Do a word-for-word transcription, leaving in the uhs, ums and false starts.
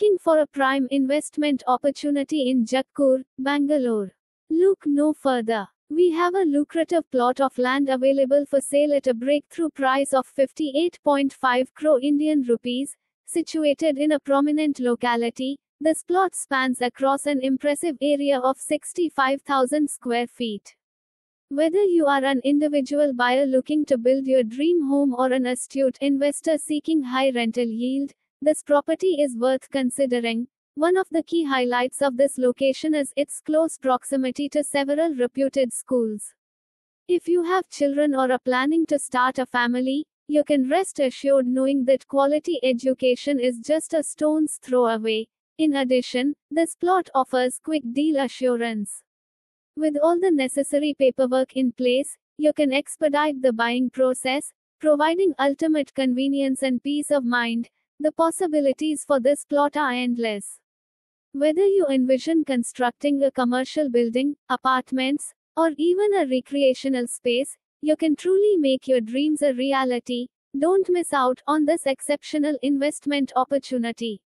looking for a prime investment opportunity in Jakkur, Bangalore? Look no further. We have a lucrative plot of land available for sale at a breakthrough price of fifty-eight point five crore Indian rupees, situated in a prominent locality. This plot spans across an impressive area of sixty-five thousand square feet. Whether you are an individual buyer looking to build your dream home or an astute investor seeking high rental yield, this property is worth considering. One of the key highlights of this location is its close proximity to several reputed schools. If you have children or are planning to start a family, you can rest assured knowing that quality education is just a stone's throw away. In addition, this plot offers quick deal assurance. With all the necessary paperwork in place, you can expedite the buying process, providing ultimate convenience and peace of mind. The possibilities for this plot are endless. Whether you envision constructing a commercial building, apartments, or even a recreational space, you can truly make your dreams a reality. Don't miss out on this exceptional investment opportunity.